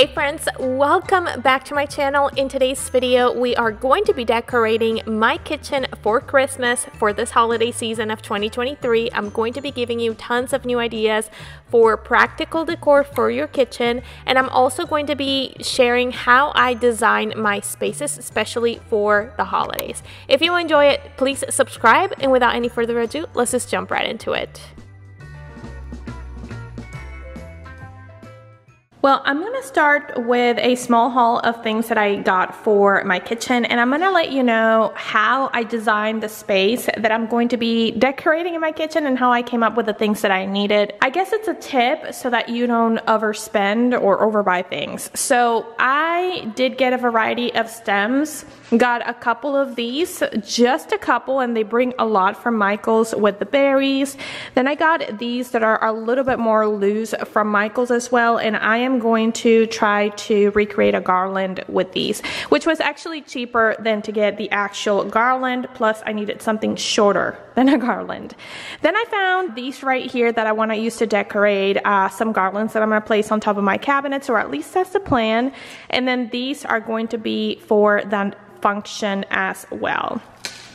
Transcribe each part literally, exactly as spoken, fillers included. Hey friends, welcome back to my channel. In today's video, we are going to be decorating my kitchen for Christmas for this holiday season of twenty twenty-three. I'm going to be giving you tons of new ideas for practical decor for your kitchen, and I'm also going to be sharing how I design my spaces, especially for the holidays. If you enjoy it, please subscribe, and without any further ado, let's just jump right into it. Well, I'm gonna start with a small haul of things that I got for my kitchen, and I'm gonna let you know how I designed the space that I'm going to be decorating in my kitchen and how I came up with the things that I needed. I guess it's a tip so that you don't overspend or overbuy things. So I did get a variety of stems, got a couple of these, just a couple, and they bring a lot from Michaels with the berries. Then I got these that are a little bit more loose from Michaels as well, and I am I'm going to try to recreate a garland with these, which was actually cheaper than to get the actual garland, plus I needed something shorter than a garland. Then I found these right here that I want to use to decorate uh, some garlands that I'm going to place on top of my cabinets, or at least that's the plan, and then these are going to be for that function as well.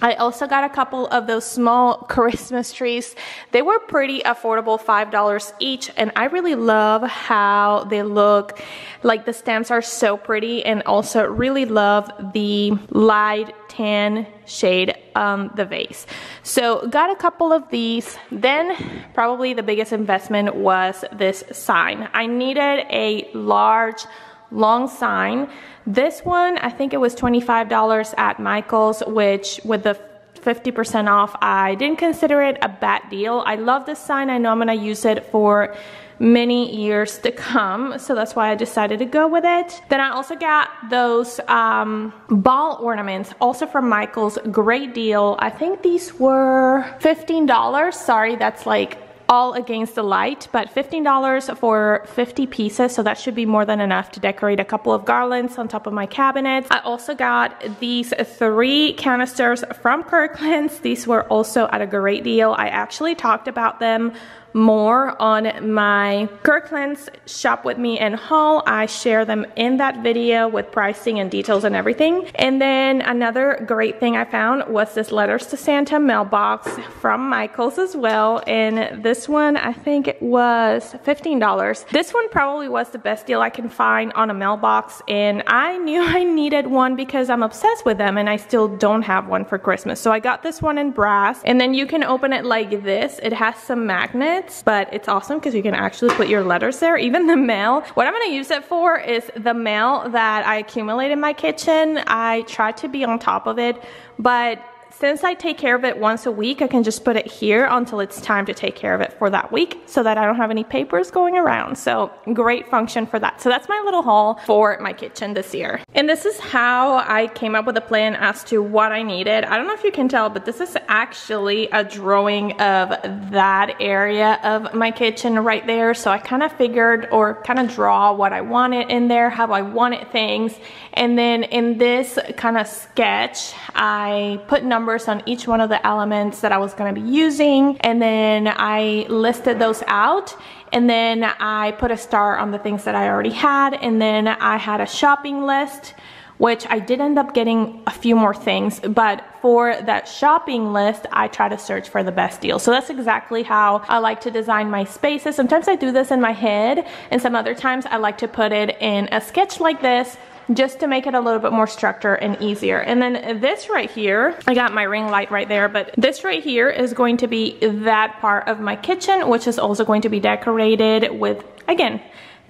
I also got a couple of those small Christmas trees. They were pretty affordable, five dollars each, and I really love how they look. Like, the stems are so pretty, and also really love the light tan shade on the vase. So got a couple of these. Then probably the biggest investment was this sign. I needed a large long sign. This one, I think it was twenty-five dollars at Michael's, which with the fifty percent off, I didn't consider it a bad deal. I love this sign. I know I'm going to use it for many years to come, so that's why I decided to go with it. Then I also got those um, ball ornaments, also from Michael's. Great deal. I think these were fifteen dollars. Sorry, that's like all against the light, but fifteen dollars for fifty pieces, so that should be more than enough to decorate a couple of garlands on top of my cabinets. I also got these three canisters from Kirkland's. These were also at a great deal. I actually talked about them more on my Kirkland's Shop With Me and haul. I share them in that video with pricing and details and everything. And then another great thing I found was this Letters to Santa mailbox from Michael's as well, and this one I think it was fifteen dollars. This one probably was the best deal I can find on a mailbox, and I knew I needed one because I'm obsessed with them and I still don't have one for Christmas. So I got this one in brass, and then you can open it like this. It has some magnets, but it's awesome because you can actually put your letters there, even the mail. What I'm going to use it for is the mail that I accumulate in my kitchen. I try to be on top of it, but since I take care of it once a week, I can just put it here until it's time to take care of it for that week, so that I don't have any papers going around. So great function for that. So that's my little haul for my kitchen this year. And this is how I came up with a plan as to what I needed. I don't know if you can tell, but this is actually a drawing of that area of my kitchen right there. So I kind of figured or kind of draw what I wanted in there, how I wanted things. And then in this kind of sketch, I put numbers on each one of the elements that I was going to be using, and then I listed those out, and then I put a star on the things that I already had, and then I had a shopping list, which I did end up getting a few more things, but for that shopping list, I try to search for the best deal. So that's exactly how I like to design my spaces. Sometimes I do this in my head, and some other times I like to put it in a sketch like this, just to make it a little bit more structured and easier. And then this right here, I got my ring light right there, but this right here is going to be that part of my kitchen, which is also going to be decorated with, again,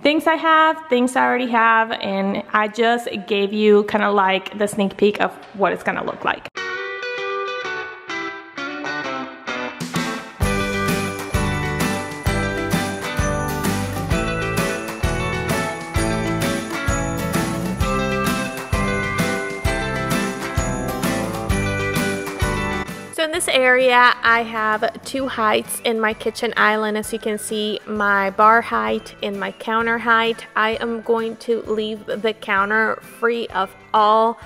things I have, things I already have, and I just gave you kind of like the sneak peek of what it's gonna look like. Area, I have two heights in my kitchen island. As you can see, my bar height and my counter height. I am going to leave the counter free of all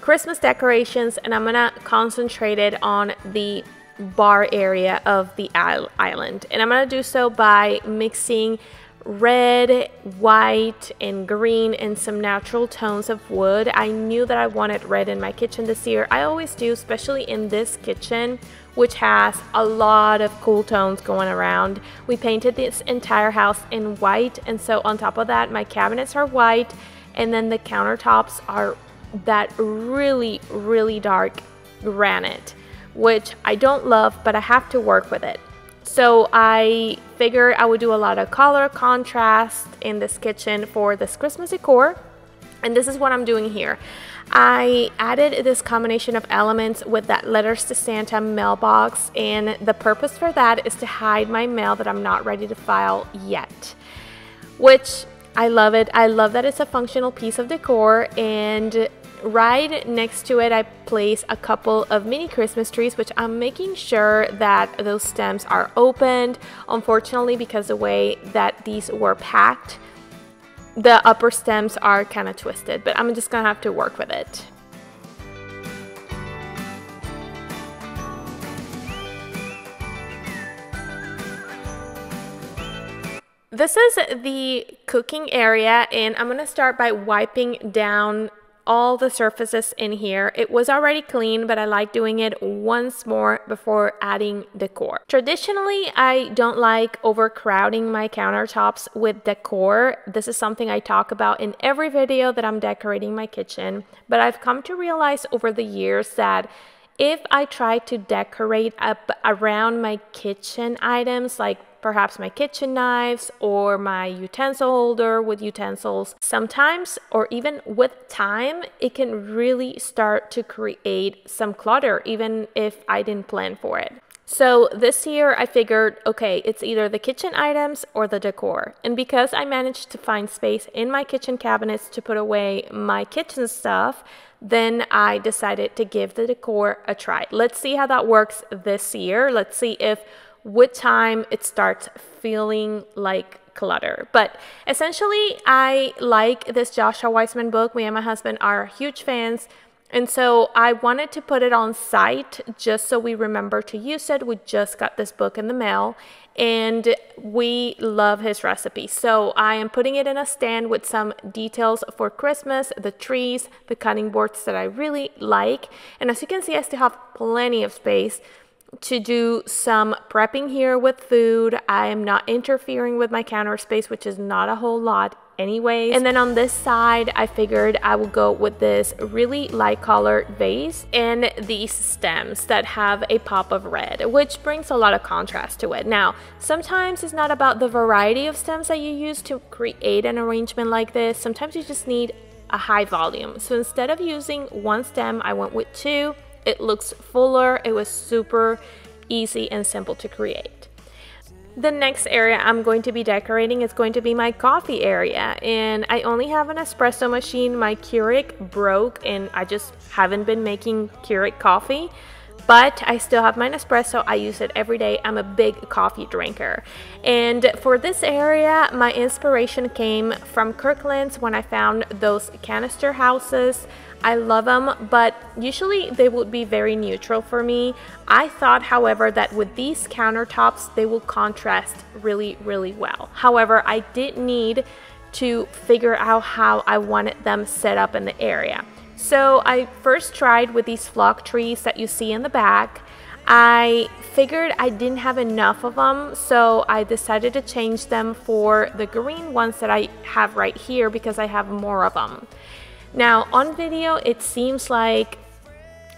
Christmas decorations, and I'm gonna concentrate it on the bar area of the island, and I'm gonna do so by mixing red, white, and green, and some natural tones of wood. I knew that I wanted red in my kitchen this year. I always do, especially in this kitchen, which has a lot of cool tones going around. We painted this entire house in white, and so on top of that, my cabinets are white, and then the countertops are that really, really dark granite, which I don't love, but I have to work with it. So I figured I would do a lot of color contrast in this kitchen for this Christmas decor, and this is what I'm doing here. I added this combination of elements with that Letters to Santa mailbox, and the purpose for that is to hide my mail that I'm not ready to file yet, which I love it. I love that it's a functional piece of decor, and right next to it I place a couple of mini Christmas trees, which I'm making sure that those stems are opened. Unfortunately, because the way that these were packed, the upper stems are kind of twisted, but I'm just gonna have to work with it. This is the cooking area, and I'm gonna start by wiping down all the surfaces in here. It was already clean, but I like doing it once more before adding decor. Traditionally, I don't like overcrowding my countertops with decor. This is something I talk about in every video that I'm decorating my kitchen, but I've come to realize over the years that if I try to decorate up around my kitchen items, like perhaps my kitchen knives or my utensil holder with utensils, sometimes, or even with time, it can really start to create some clutter, even if I didn't plan for it. So this year I figured, okay, it's either the kitchen items or the decor. And because I managed to find space in my kitchen cabinets to put away my kitchen stuff, then I decided to give the decor a try. Let's see how that works this year. Let's see if with time it starts feeling like clutter. But essentially, I like this Joshua Weissman book. Me and my husband are huge fans. And so I wanted to put it on site just so we remember to use it. We just got this book in the mail, and we love his recipe. So I am putting it in a stand with some details for Christmas, the trees, the cutting boards that I really like. And as you can see, I still have plenty of space to do some prepping here with food. I am not interfering with my counter space, which is not a whole lot anyways. And then on this side, I figured I would go with this really light colored vase and these stems that have a pop of red, which brings a lot of contrast to it. Now, sometimes it's not about the variety of stems that you use to create an arrangement like this. Sometimes you just need a high volume. So instead of using one stem, I went with two. It looks fuller. It was super easy and simple to create. The next area I'm going to be decorating is going to be my coffee area, and I only have an espresso machine. My Keurig broke, and I just haven't been making Keurig coffee, but I still have my Nespresso. I use it every day. I'm a big coffee drinker. And for this area, my inspiration came from Kirkland's when I found those canister houses. I love them, but usually they would be very neutral for me. I thought, however, that with these countertops, they will contrast really, really well. However, I did need to figure out how I wanted them set up in the area. So I first tried with these flock trees that you see in the back. I figured I didn't have enough of them, so I decided to change them for the green ones that I have right here because I have more of them. Now, on video, it seems like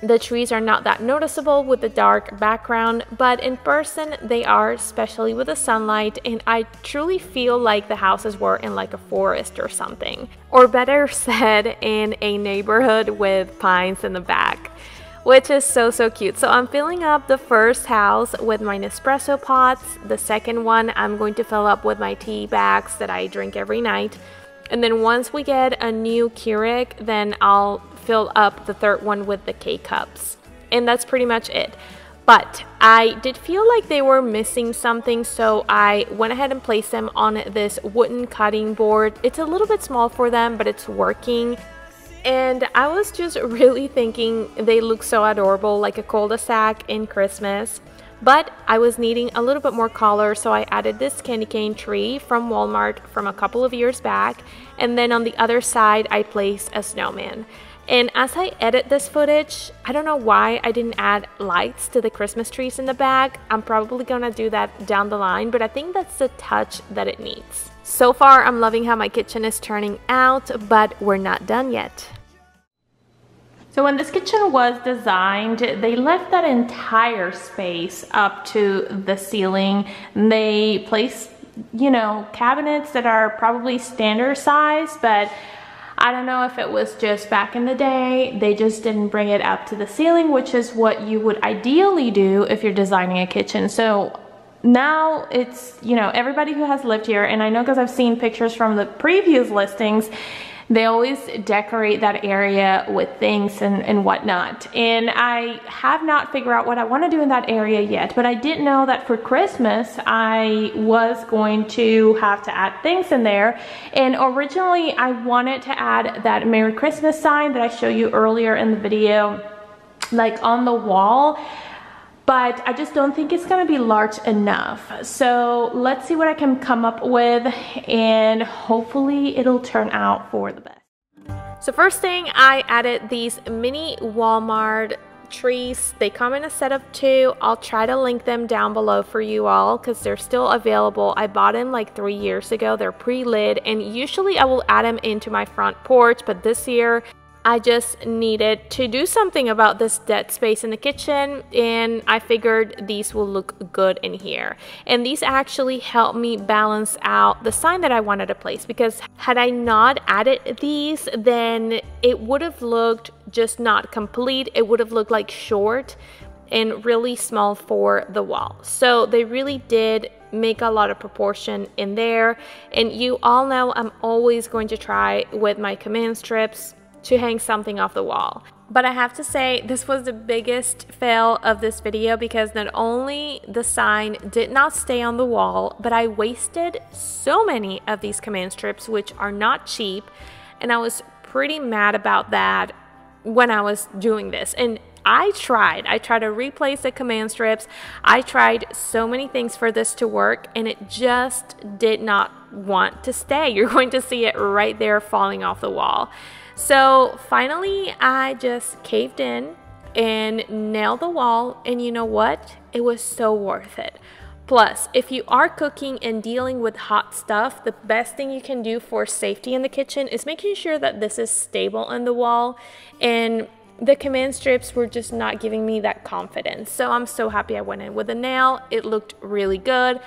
the trees are not that noticeable with the dark background, but in person they are, especially with the sunlight, and I truly feel like the houses were in like a forest or something. Or better said, in a neighborhood with pines in the back, which is so, so cute. So I'm filling up the first house with my Nespresso pots. The second one I'm going to fill up with my tea bags that I drink every night. And then once we get a new Keurig, then I'll fill up the third one with the K-cups. And that's pretty much it. But I did feel like they were missing something, so I went ahead and placed them on this wooden cutting board. It's a little bit small for them, but it's working. And I was just really thinking they look so adorable, like a cul-de-sac in Christmas. But I was needing a little bit more color, so I added this candy cane tree from Walmart from a couple of years back. And then on the other side, I placed a snowman. And as I edit this footage, I don't know why I didn't add lights to the Christmas trees in the back. I'm probably gonna do that down the line, but I think that's the touch that it needs. So far, I'm loving how my kitchen is turning out, but we're not done yet. So when this kitchen was designed, they left that entire space up to the ceiling. They placed, you know, cabinets that are probably standard size, but I don't know if it was just back in the day, they just didn't bring it up to the ceiling, which is what you would ideally do if you're designing a kitchen. So now it's, you know, everybody who has lived here, and I know because I've seen pictures from the previous listings, they always decorate that area with things and, and whatnot. And I have not figured out what I want to do in that area yet, but I did know that for Christmas, I was going to have to add things in there. And originally I wanted to add that Merry Christmas sign that I showed you earlier in the video, like on the wall. But I just don't think it's gonna be large enough. So let's see what I can come up with, and hopefully it'll turn out for the best. So first thing, I added these mini Walmart trees. They come in a set of two. I'll try to link them down below for you all because they're still available. I bought them like three years ago. They're pre-lit, and usually I will add them into my front porch, but this year, I just needed to do something about this dead space in the kitchen, and I figured these will look good in here. And these actually helped me balance out the sign that I wanted to place, because had I not added these, then it would have looked just not complete. It would have looked like short and really small for the wall. So they really did make a lot of proportion in there. And you all know I'm always going to try with my command strips to hang something off the wall. But I have to say, this was the biggest fail of this video, because not only the sign did not stay on the wall, but I wasted so many of these command strips, which are not cheap, and I was pretty mad about that when I was doing this. And I tried. I tried to replace the command strips. I tried so many things for this to work, and it just did not want to stay. You're going to see it right there falling off the wall. So finally, I just caved in and nailed the wall, and you know what? It was so worth it. Plus, if you are cooking and dealing with hot stuff, the best thing you can do for safety in the kitchen is making sure that this is stable in the wall, and the command strips were just not giving me that confidence. So I'm so happy I went in with a nail. It looked really good.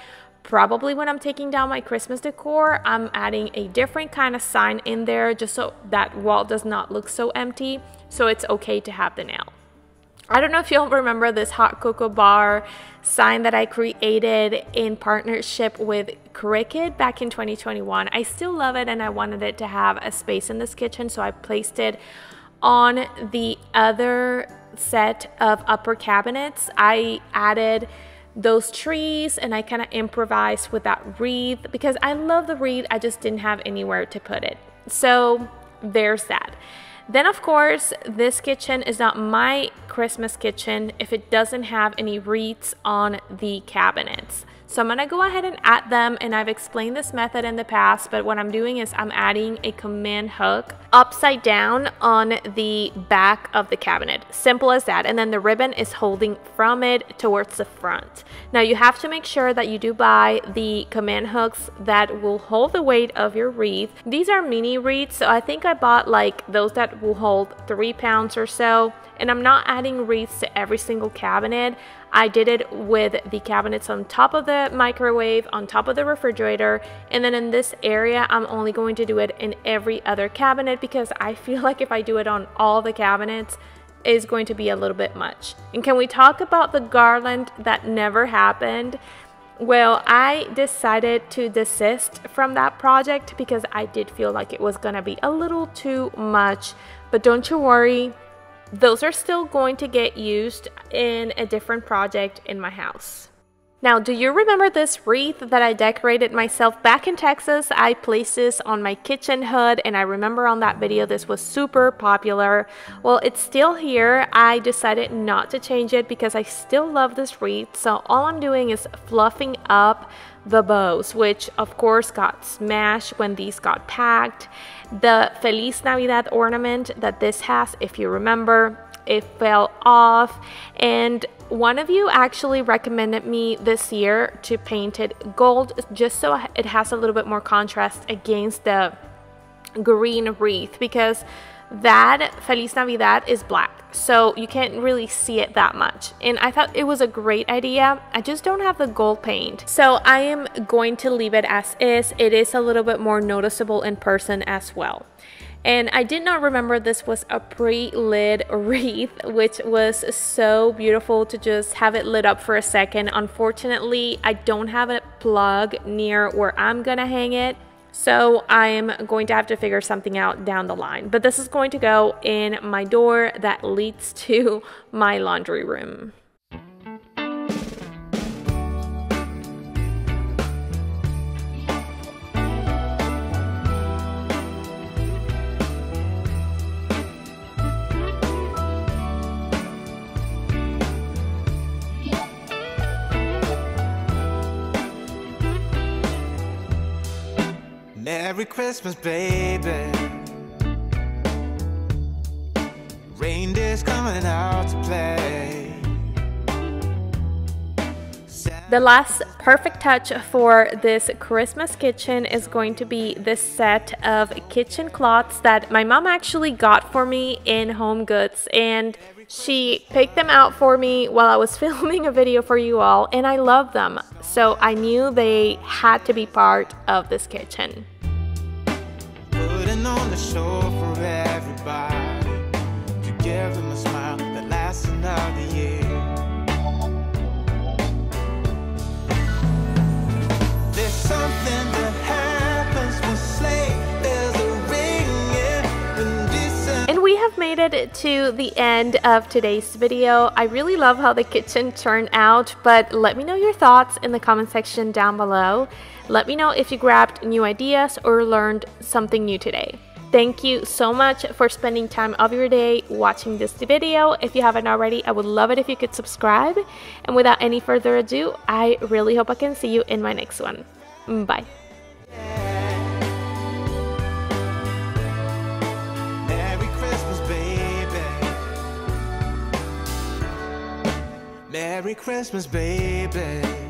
Probably when I'm taking down my Christmas decor, I'm adding a different kind of sign in there just so that wall does not look so empty, so it's okay to have the nail. I don't know if you'll remember this hot cocoa bar sign that I created in partnership with Cricut back in twenty twenty-one. I still love it, and I wanted it to have a space in this kitchen, so I placed it on the other set of upper cabinets. I added those trees, and I kind of improvised with that wreath because I love the wreath. I just didn't have anywhere to put it. So there's that. Then of course, this kitchen is not my Christmas kitchen if it doesn't have any wreaths on the cabinets. So I'm gonna go ahead and add them, and I've explained this method in the past, but what I'm doing is I'm adding a command hook upside down on the back of the cabinet. Simple as that. And then the ribbon is holding from it towards the front. Now you have to make sure that you do buy the command hooks that will hold the weight of your wreath. These are mini wreaths, so I think I bought like those that will hold three pounds or so. And I'm not adding wreaths to every single cabinet. I did it with the cabinets on top of the microwave, on top of the refrigerator, and then in this area, I'm only going to do it in every other cabinet, because I feel like if I do it on all the cabinets, it's going to be a little bit much. And can we talk about the garland that never happened? Well, I decided to desist from that project because I did feel like it was gonna be a little too much, but don't you worry. Those are still going to get used in a different project in my house. Now, do you remember this wreath that I decorated myself back in Texas? I placed this on my kitchen hood, and I remember on that video this was super popular. Well, it's still here. I decided not to change it because I still love this wreath, so all I'm doing is fluffing up the bows, which of course got smashed when these got packed. The Feliz Navidad ornament that this has, if you remember, it fell off, and one of you actually recommended me this year to paint it gold just so it has a little bit more contrast against the green wreath, because that Feliz Navidad is black, so you can't really see it that much, and I thought it was a great idea. I just don't have the gold paint, so I am going to leave it as is. It is a little bit more noticeable in person as well. And I did not remember this was a pre-lit wreath, which was so beautiful to just have it lit up for a second. Unfortunately, I don't have a plug near where I'm gonna hang it, so I am going to have to figure something out down the line. But this is going to go in my door that leads to my laundry room. Merry Christmas, baby. Reindeer's coming out to play. The last perfect touch for this Christmas kitchen is going to be this set of kitchen cloths that my mom actually got for me in Home Goods, and she picked them out for me while I was filming a video for you all, and I love them, so I knew they had to be part of this kitchen. Putting on the show for everybody to give them a smile that lasts another year. There's something that happens when sleigh bells are ringing when December. And we have made it to the end of today's video. I really love how the kitchen turned out, but let me know your thoughts in the comment section down below. Let me know if you grabbed new ideas or learned something new today. Thank you so much for spending time of your day watching this video. If you haven't already, I would love it if you could subscribe. And without any further ado, I really hope I can see you in my next one. Bye. Merry Christmas, baby. Merry Christmas, baby.